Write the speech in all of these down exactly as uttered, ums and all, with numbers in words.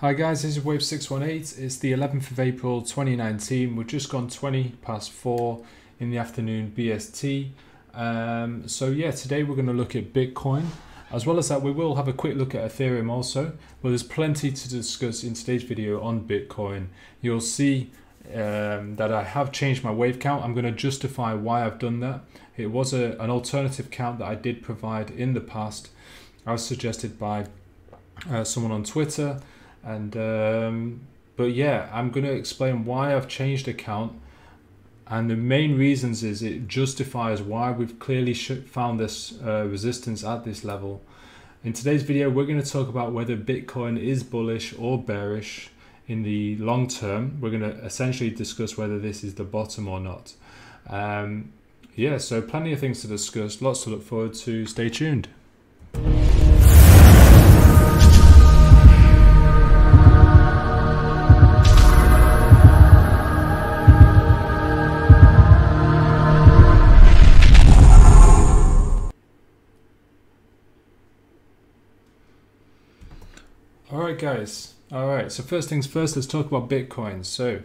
Hi guys, this is Waves six one eight. It's the eleventh of April twenty nineteen. We've just gone twenty past four in the afternoon B S T. Um, so yeah, today we're going to look at Bitcoin. As well as that, we will have a quick look at Ethereum also. But there's plenty to discuss in today's video on Bitcoin. You'll see um, that I have changed my wave count. I'm going to justify why I've done that. It was a, an alternative count that I did provide in the past, as suggested by uh, someone on Twitter. And um, but yeah, I'm going to explain why I've changed the count, and the main reasons is it justifies why we've clearly found this uh, resistance at this level. In today's video, we're going to talk about whether Bitcoin is bullish or bearish in the long term. We're going to essentially discuss whether this is the bottom or not. Um, yeah, so plenty of things to discuss, lots to look forward to. Stay tuned. Alright guys, alright, so first things first, let's talk about Bitcoin. So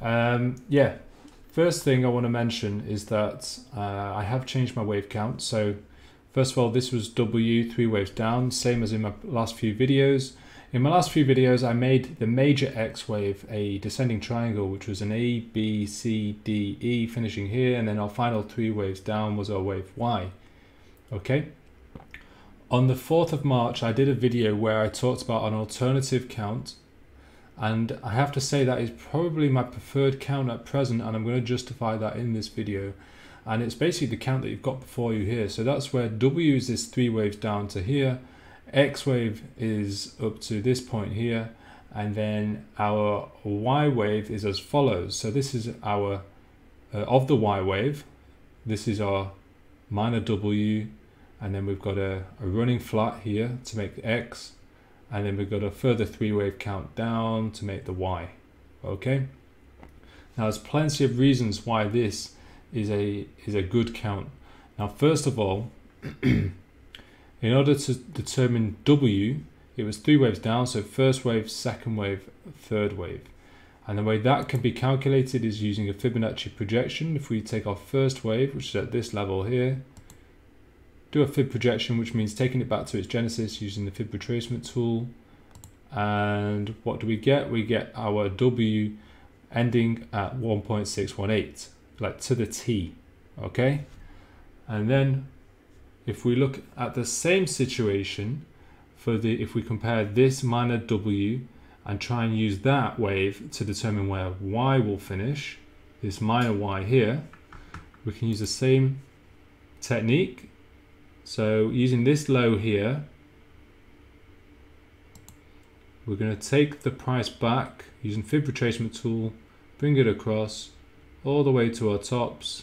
um, yeah, first thing I want to mention is that uh, I have changed my wave count. So first of all, this was W, three waves down, same as in my last few videos. In my last few videos I made the major X wave a descending triangle, which was an A, B, C, D, E finishing here, and then our final three waves down was our wave Y. Okay. On the fourth of March, I did a video where I talked about an alternative count, and I have to say that is probably my preferred count at present, and I'm going to justify that in this video. And it's basically the count that you've got before you here. So that's where W is this three waves down to here, X wave is up to this point here, and then our Y wave is as follows. So this is our, uh, of the Y wave, this is our minor W, and then we've got a, a running flat here to make the X, and then we've got a further three wave count down to make the Y. Okay, now there's plenty of reasons why this is a is a good count. Now first of all, in order to determine W, it was three waves down, so first wave, second wave, third wave, and the way that can be calculated is using a Fibonacci projection. If we take our first wave, which is at this level here, do a Fib projection, which means taking it back to its genesis using the Fib retracement tool, and what do we get? We get our W ending at one point six one eight, like to the T. Okay, and then if we look at the same situation for the, if we compare this minor W and try and use that wave to determine where Y will finish, this minor Y here, we can use the same technique. So using this low here, we're going to take the price back using Fib retracement tool, bring it across all the way to our tops.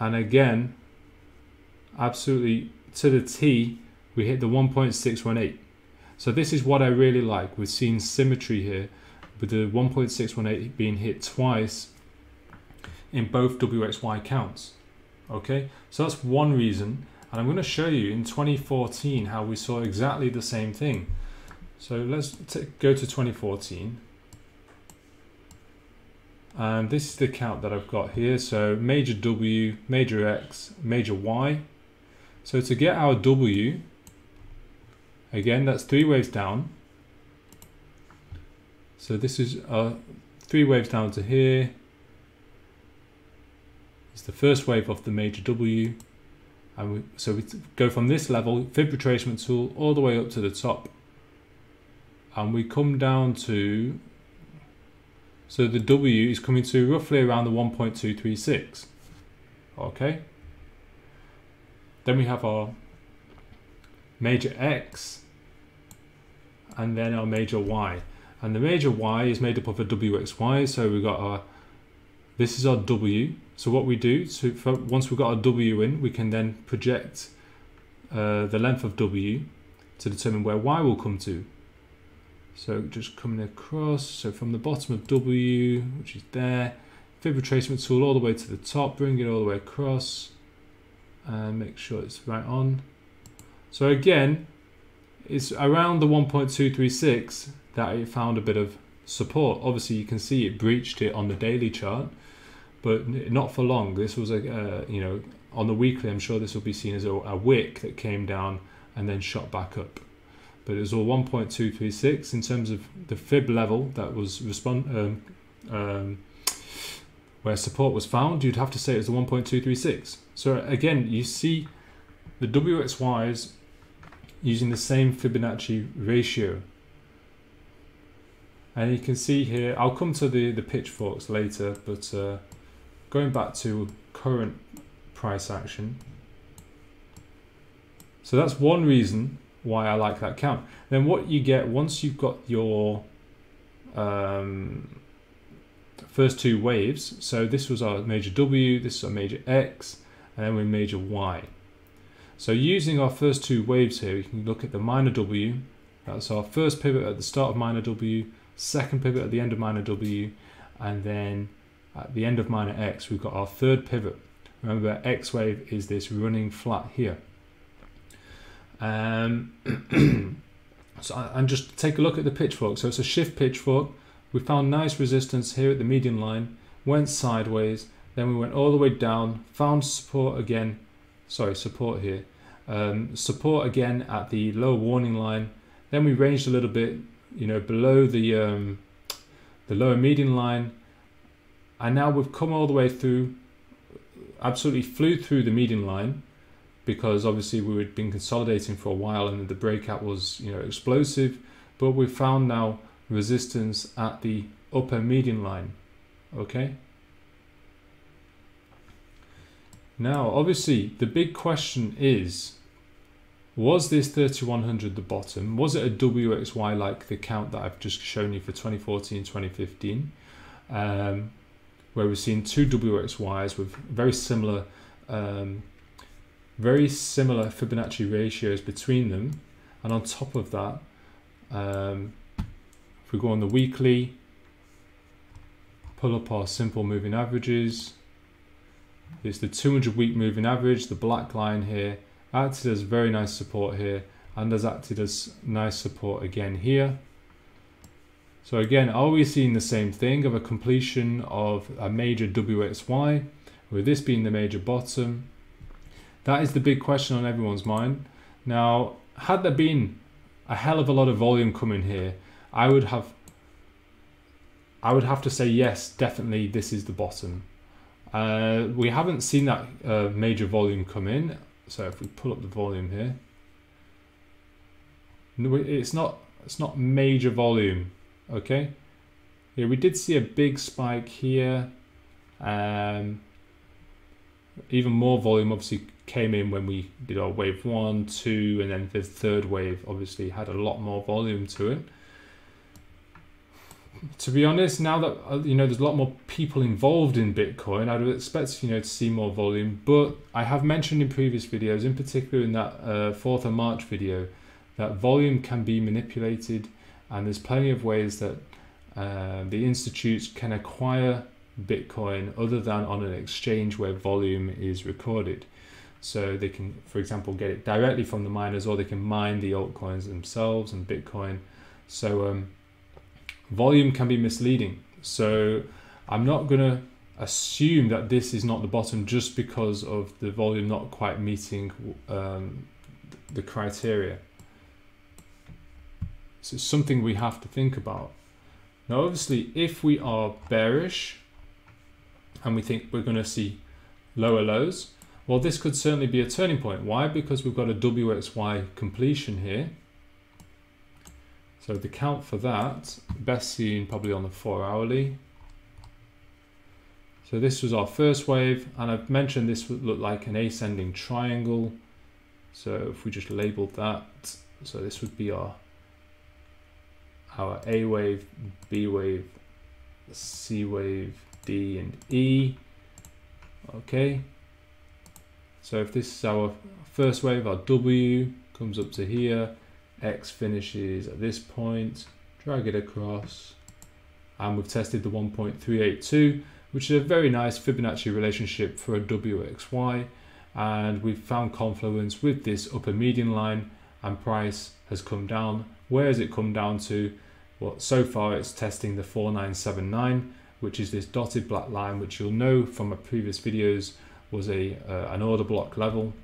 And again, absolutely to the T, we hit the one point six one eight. So this is what I really like. We've seen symmetry here with the one point six one eight being hit twice in both W X Y counts. Okay, so that's one reason, and I'm going to show you in twenty fourteen how we saw exactly the same thing. So let's go to twenty fourteen, and this is the count that I've got here. So major W, major X, major Y. So to get our W, again, that's three waves down, so this is uh, three waves down to here. It's the first wave of the major W, and we, so we go from this level, Fib retracement tool, all the way up to the top, and we come down to, so the W is coming to roughly around the one point two three six. Okay, then we have our major X, and then our major Y, and the major Y is made up of a W X Y. So we've got our, this is our W. So what we do, so for, once we've got our W in, we can then project uh, the length of W to determine where Y will come to. So just coming across, so from the bottom of W, which is there, Fib retracement tool all the way to the top, bring it all the way across, and make sure it's right on. So again, it's around the one point two three six that it found a bit of support. Obviously, you can see it breached it on the daily chart, but not for long. This was a, uh, you know, on the weekly, I'm sure this will be seen as a, a wick that came down and then shot back up. But it was all one point two three six in terms of the fib level that was respond um, um, where support was found. You'd have to say it was the one point two three six. So again, you see the W X Ys using the same Fibonacci ratio. And you can see here, I'll come to the, the pitchforks later, but uh, going back to current price action. So that's one reason why I like that count. Then what you get once you've got your um, first two waves, so this was our major W, this is our major X, and then we're major Y. So using our first two waves here, we can look at the minor W, that's our first pivot at the start of minor W, second pivot at the end of minor W, and then at the end of minor X, we've got our third pivot. Remember, X wave is this running flat here. Um, so I, and just take a look at the pitchfork. So it's a shift pitchfork. We found nice resistance here at the median line, went sideways, then we went all the way down, found support again, sorry, support here, um, support again at the lower warning line, then we ranged a little bit, you know, below the um, the lower median line, and now we've come all the way through, absolutely flew through the median line, because obviously we had been consolidating for a while and the breakout was, you know, explosive, but we've found now resistance at the upper median line. Okay. Now, obviously, the big question is, was this thirty-one hundred the bottom? Was it a W X Y like the count that I've just shown you for twenty fourteen, twenty fifteen, um, where we've seen two W X Ys with very similar, um, very similar Fibonacci ratios between them? And on top of that, um, if we go on the weekly, pull up our simple moving averages, it's the two hundred week moving average, the black line here, acted as very nice support here and has acted as nice support again here. So again, are we seeing the same thing of a completion of a major W X Y, with this being the major bottom? That is the big question on everyone's mind. Now, had there been a hell of a lot of volume coming here, I would have, I would have to say yes, definitely this is the bottom. Uh, we haven't seen that uh, major volume come in. So if we pull up the volume here, it's not it's not major volume, okay? Yeah, we did see a big spike here. Um, even more volume obviously came in when we did our wave one, two, and then the third wave obviously had a lot more volume to it. To be honest, now that, you know, there's a lot more people involved in Bitcoin, I would expect, you know, to see more volume. But I have mentioned in previous videos, in particular in that uh, fourth of March video, that volume can be manipulated, and there's plenty of ways that uh, the institutes can acquire Bitcoin other than on an exchange where volume is recorded. So they can, for example, get it directly from the miners, or they can mine the altcoins themselves and Bitcoin. So um, volume can be misleading. So I'm not going to assume that this is not the bottom just because of the volume not quite meeting um, the criteria. So it's something we have to think about. Now, obviously, if we are bearish and we think we're going to see lower lows, well, this could certainly be a turning point. Why? Because we've got a W X Y completion here. So the count for that, best seen probably on the four hourly. So this was our first wave, and I've mentioned this would look like an ascending triangle. So if we just labeled that, so this would be our, our A wave, B wave, C wave, D and E. Okay. So if this is our first wave, our W comes up to here. X finishes at this point, drag it across, and we've tested the one point three eight two, which is a very nice Fibonacci relationship for a W X Y, and we've found confluence with this upper median line, and price has come down. Where has it come down to? Well, so far it's testing the four nine seven nine, which is this dotted black line, which you'll know from my previous videos was a uh, an order block level.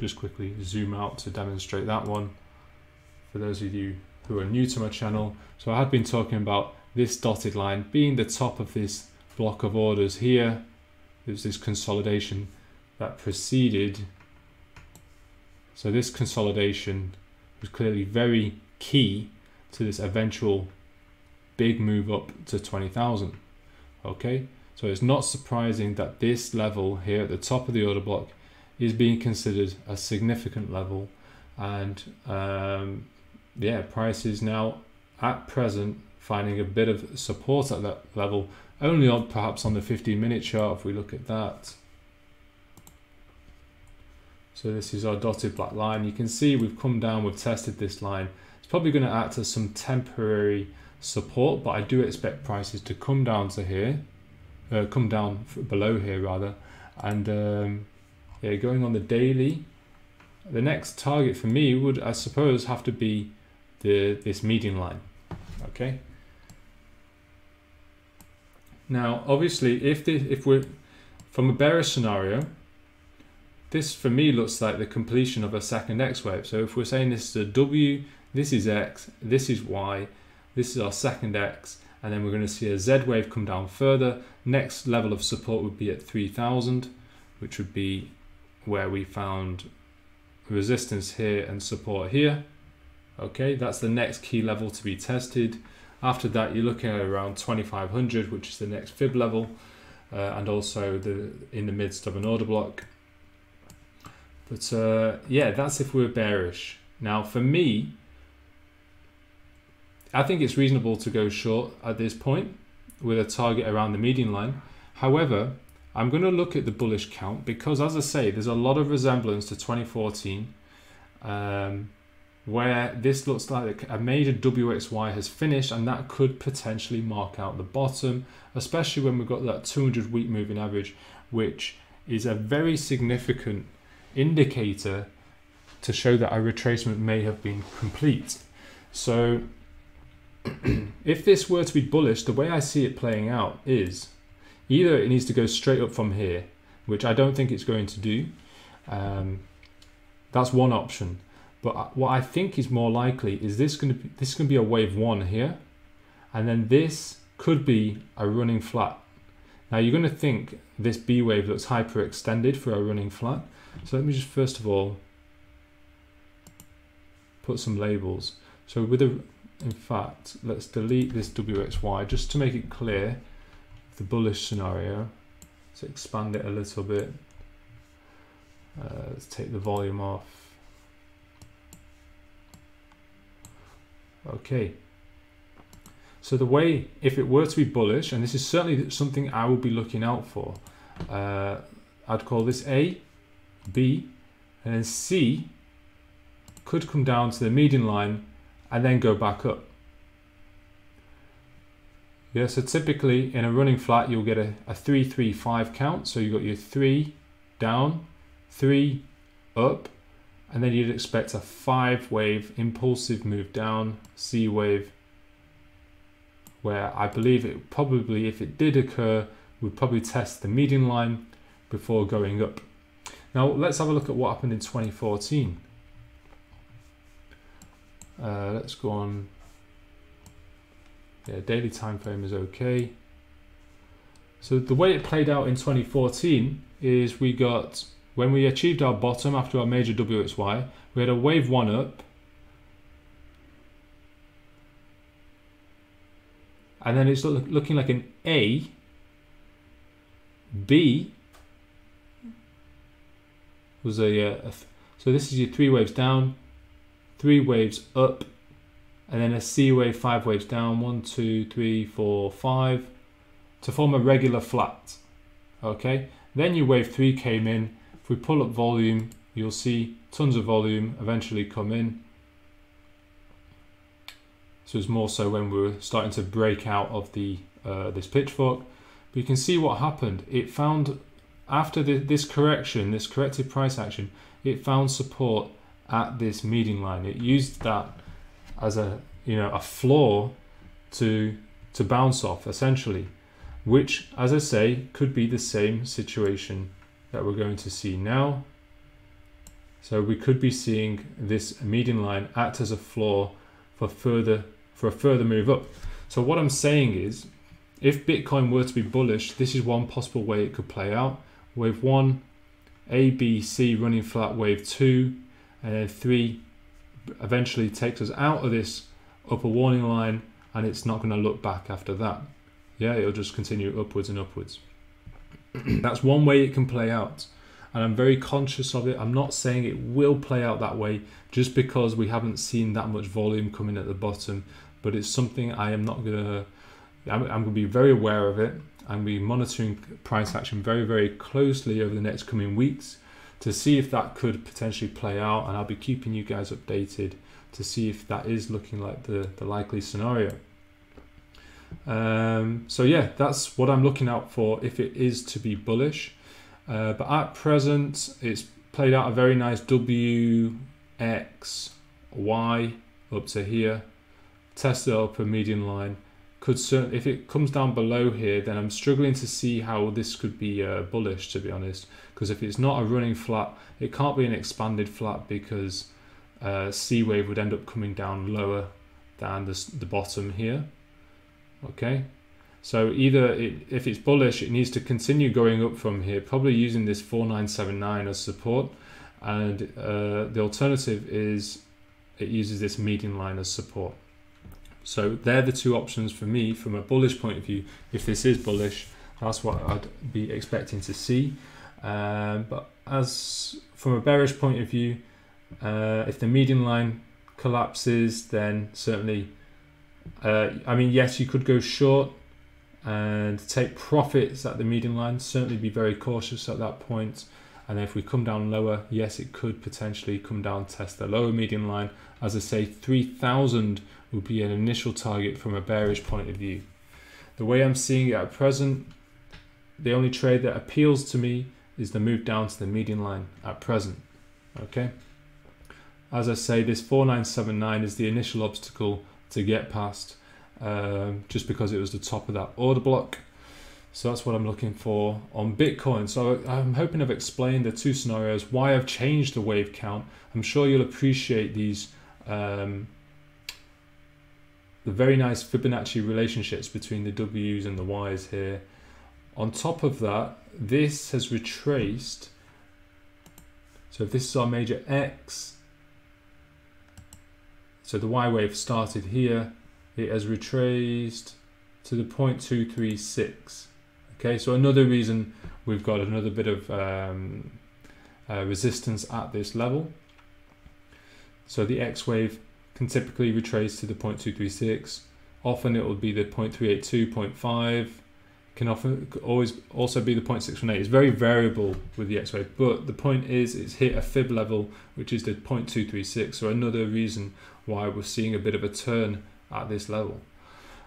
Just quickly zoom out to demonstrate that one for those of you who are new to my channel. So I have been talking about this dotted line being the top of this block of orders here. There's this consolidation that preceded. So this consolidation was clearly very key to this eventual big move up to twenty thousand. Okay, so it's not surprising that this level here at the top of the order block is being considered a significant level, and um, yeah, price is now at present finding a bit of support at that level, only on perhaps on the fifteen minute chart if we look at that. So this is our dotted black line. You can see we've come down, we've tested this line. It's probably going to act as some temporary support, but I do expect prices to come down to here, uh, come down below here rather, and um, yeah, going on the daily, the next target for me would, I suppose, have to be the this median line. Okay. Now, obviously, if the if we're from a bearish scenario, this for me looks like the completion of a second X wave. So if we're saying this is a W, this is X, this is Y, this is our second X, and then we're going to see a Z wave come down further. Next level of support would be at three thousand, which would be where we found resistance here and support here. Okay, that's the next key level to be tested. After that, you're looking at around twenty-five hundred, which is the next fib level, uh, and also the in the midst of an order block. But uh, yeah, that's if we're bearish. Now for me, I think it's reasonable to go short at this point with a target around the median line. However, I'm going to look at the bullish count because, as I say, there's a lot of resemblance to twenty fourteen, um, where this looks like a major W X Y has finished, and that could potentially mark out the bottom, especially when we've got that two hundred week moving average, which is a very significant indicator to show that our retracement may have been complete. So if this were to be bullish, the way I see it playing out is either it needs to go straight up from here, which I don't think it's going to do. Um, that's one option. But what I think is more likely is this going to be, this is going to be a wave one here, and then this could be a running flat. Now you're going to think this B wave looks hyperextended for a running flat. So let me just first of all put some labels. So with a, in fact, let's delete this W X Y just to make it clear. The bullish scenario, let's expand it a little bit, uh, let's take the volume off. Okay, so the way, if it were to be bullish, and this is certainly something I will be looking out for, uh, I'd call this A, B, and then C could come down to the median line and then go back up. Yeah, so typically in a running flat, you'll get a, a three, three, five count. So you've got your three down, three up, and then you'd expect a five wave impulsive move down, C wave, where I believe it probably, if it did occur, would probably test the median line before going up. Now let's have a look at what happened in twenty fourteen. Uh, let's go on. Yeah, daily time frame is okay. So the way it played out in twenty fourteen is we got, when we achieved our bottom after our major W X Y, we had a wave one up, and then it's look, looking like an A, B was a, a th so this is your three waves down, three waves up, and then a C wave, five waves down, one, two, three, four, five, to form a regular flat. Okay, then your wave three came in. If we pull up volume, you'll see tons of volume eventually come in. So it's more so when we were starting to break out of the uh, this pitchfork. But you can see what happened. It found after the, this correction, this corrected price action, it found support at this meeting line. It used that as a, you know, a floor to to bounce off essentially, which, as I say, could be the same situation that we're going to see now. So we could be seeing this median line act as a floor for further for a further move up. So what I'm saying is, if Bitcoin were to be bullish, this is one possible way it could play out. Wave one, A, B, C running flat, wave two, and then three eventually takes us out of this upper warning line, and it's not going to look back after that. Yeah, it'll just continue upwards and upwards. That's one way it can play out, and I'm very conscious of it. I'm not saying it will play out that way just because we haven't seen that much volume coming at the bottom, but it's something I am not going to, I'm, I'm going to be very aware of it. I'm going to be monitoring price action very, very closely over the next coming weeks to see if that could potentially play out, and I'll be keeping you guys updated to see if that is looking like the, the likely scenario. Um, so yeah, that's what I'm looking out for if it is to be bullish. Uh, but at present, it's played out a very nice W X Y up to here, tested up a median line. Could certainly, if it comes down below here, then I'm struggling to see how this could be uh, bullish, to be honest. Because if it's not a running flat, it can't be an expanded flat, because uh, C wave would end up coming down lower than the, the bottom here. Okay, so either it, if it's bullish, it needs to continue going up from here, probably using this four nine seven nine as support, and uh, the alternative is it uses this median line as support. So they're the two options for me from a bullish point of view. If this is bullish, that's what I'd be expecting to see. Um, but as from a bearish point of view, uh, if the median line collapses, then certainly, Uh, I mean, yes, you could go short and take profits at the median line. Certainly be very cautious at that point. And if we come down lower, yes, it could potentially come down, test the lower median line. As I say, three thousand would be an initial target from a bearish point of view. The way I'm seeing it at present, the only trade that appeals to me is the move down to the median line at present. Okay. As I say, this four nine seven nine is the initial obstacle to get past, um, just because it was the top of that order block. So that's what I'm looking for on Bitcoin. So I'm hoping I've explained the two scenarios, why I've changed the wave count. I'm sure you'll appreciate these, um, the very nice Fibonacci relationships between the W's and the Y's here. On top of that, this has retraced. So if this is our major X, so the Y wave started here, it has retraced to the zero point two three six. Okay, so another reason we've got another bit of um, uh, resistance at this level. So the X wave can typically retrace to the zero point two three six. Often it will be the zero point three eight two, zero point five, can often can always also be the zero point six one eight. It's very variable with the X wave, but the point is it's hit a fib level, which is the zero point two three six. So another reason why we're seeing a bit of a turn at this level.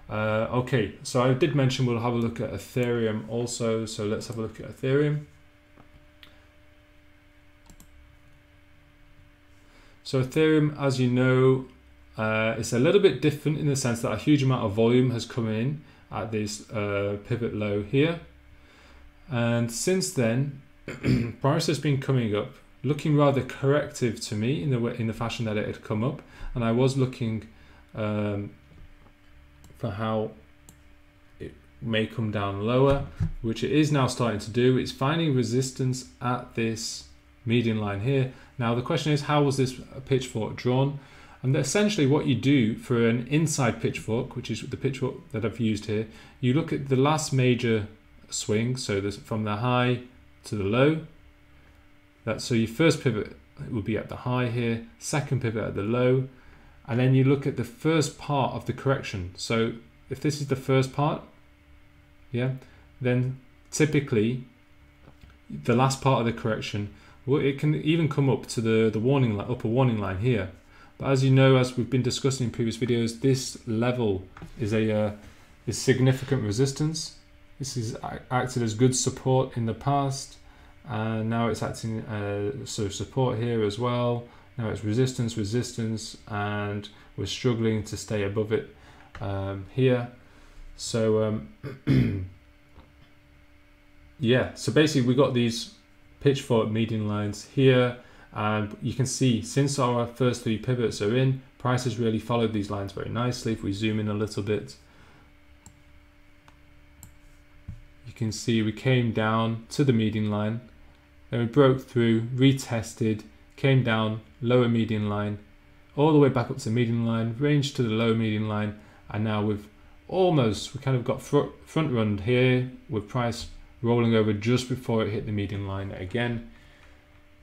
Uh, okay, so I did mention we'll have a look at Ethereum also, so let's have a look at Ethereum. So Ethereum, as you know, uh, it's a little bit different in the sense that a huge amount of volume has come in at this uh, pivot low here. And since then, price has been coming up, looking rather corrective to me in the way, in the fashion that it had come up, and I was looking um, for how it may come down lower, which it is now starting to do. It's finding resistance at this median line here. Now the question is, how was this pitchfork drawn? And essentially what you do for an inside pitchfork, which is the pitchfork that I've used here, you look at the last major swing, so this from the high to the low. That, so your first pivot will be at the high here, second pivot at the low, and then you look at the first part of the correction. So if this is the first part, yeah, then typically the last part of the correction, well, it can even come up to the, the warning line, upper warning line here. But as you know, as we've been discussing in previous videos, this level is a uh, is significant resistance. This has acted as good support in the past. and uh, now it's acting uh, so support here as well. Now it's resistance, resistance, and we're struggling to stay above it um, here. So um, yeah, so basically we got these Pitchfork median lines here, and you can see since our first three pivots are in, prices really followed these lines very nicely. If we zoom in a little bit, you can see we came down to the median line, then we broke through, retested, came down, lower median line, all the way back up to the median line, ranged to the lower median line, and now we've almost, we kind of got front, front run here with price rolling over just before it hit the median line again.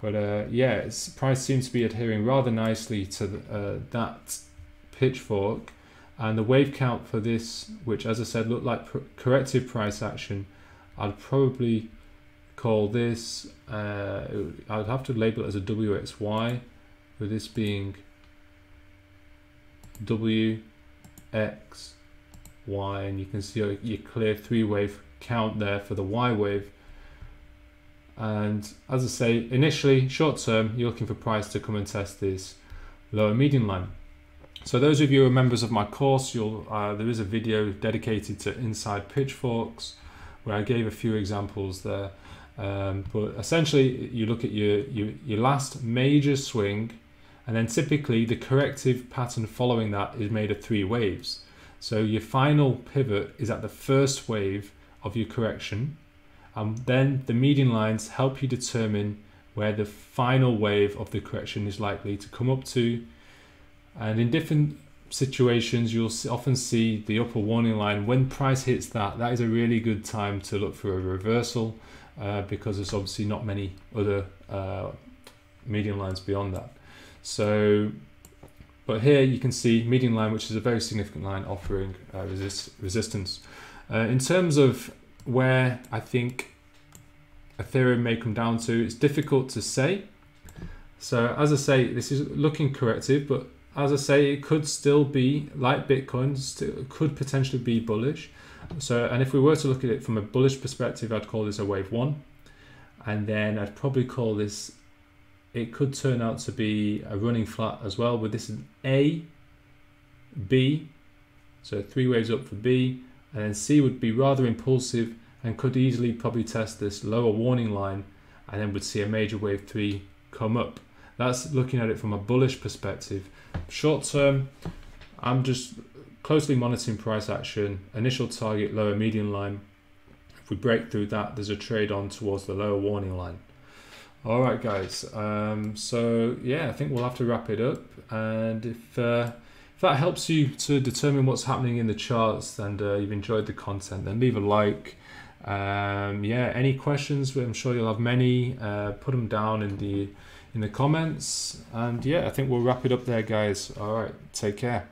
But uh, yeah, it's, price seems to be adhering rather nicely to the, uh, that Pitchfork, and the wave count for this, which as I said looked like pr corrective price action, I'd probably call this, uh, I'd have to label it as a W X Y, with this being W X Y, and you can see your, your clear three wave count there for the Y wave. And as I say, initially, short term, you're looking for price to come and test this lower median line. So those of you who are members of my course, you'll, uh, there is a video dedicated to inside Pitchforks where I gave a few examples there. Um, but essentially, you look at your, your, your last major swing, and then typically the corrective pattern following that is made of three waves. So your final pivot is at the first wave of your correction, and then the median lines help you determine where the final wave of the correction is likely to come up to. And in different situations, you'll often see the upper warning line. When price hits that, that is a really good time to look for a reversal, uh, because there's obviously not many other uh, median lines beyond that. So, but here you can see median line, which is a very significant line offering uh, resist resistance. Uh, in terms of where I think Ethereum may come down to, it's difficult to say. So as I say, this is looking corrective, but as I say, it could still be, like Bitcoin, still could potentially be bullish. So, and if we were to look at it from a bullish perspective, I'd call this a wave one. And then I'd probably call this, it could turn out to be a running flat as well, but this is A, B, so three waves up for B, and then C would be rather impulsive and could easily probably test this lower warning line, and then would see a major wave three come up. That's looking at it from a bullish perspective. Short term, I'm just closely monitoring price action, initial target, lower median line. If we break through that, there's a trade on towards the lower warning line. All right, guys. Um, so yeah, I think we'll have to wrap it up. And if, uh, if that helps you to determine what's happening in the charts, and uh, you've enjoyed the content, then leave a like. Um, yeah, any questions? I'm sure you'll have many. Uh, put them down in the in the comments, and yeah, I think we'll wrap it up there, guys. All right, take care.